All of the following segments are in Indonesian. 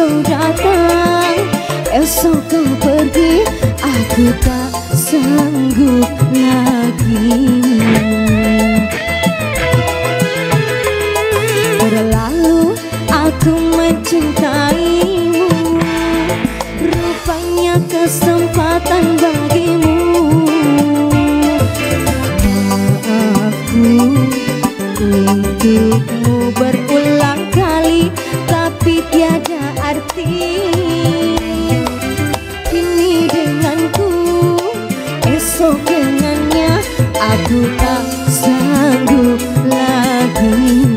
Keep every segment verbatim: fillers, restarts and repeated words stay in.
kau datang, esok kau pergi, aku tak sanggup lagi. Berlalu aku mencintaimu, rupanya kesempatan bagimu. Maafku untukmu berulang kali, tapi tiada arti. Kini denganku, esok dengannya, aku tak sanggup lagi.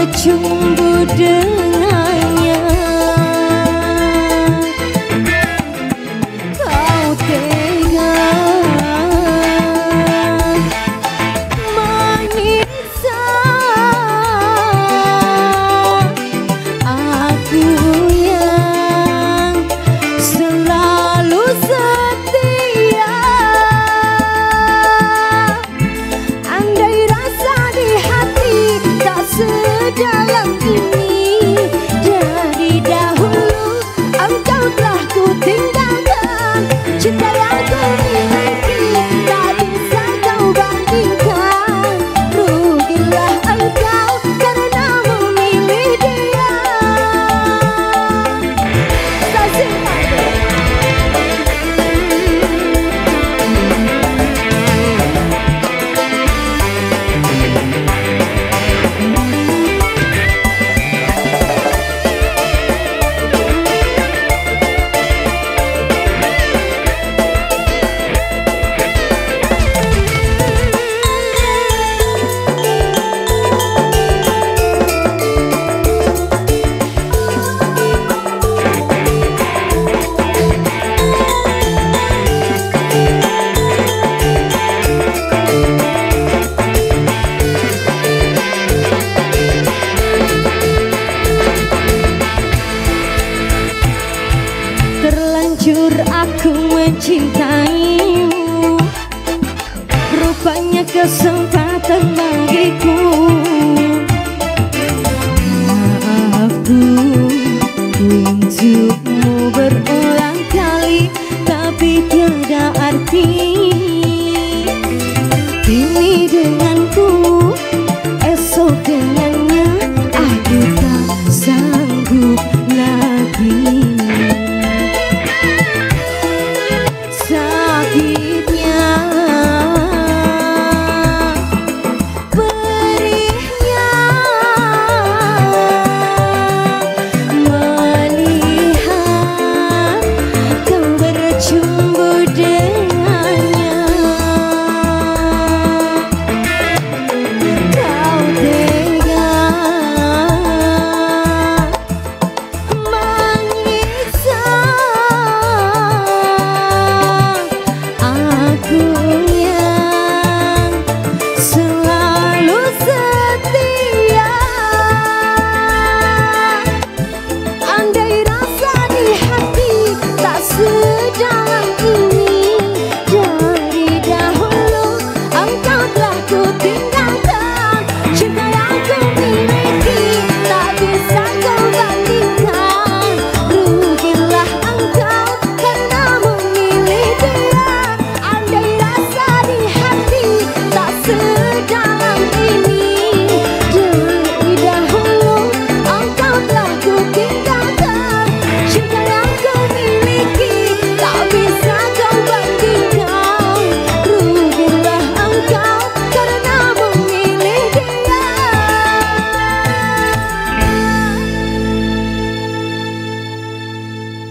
Bercumbu dengannya, kau tega menyiksa aku yang selalu setia. Andai rasa di hati tak sedih dalam ini dari dahulu, engkau telah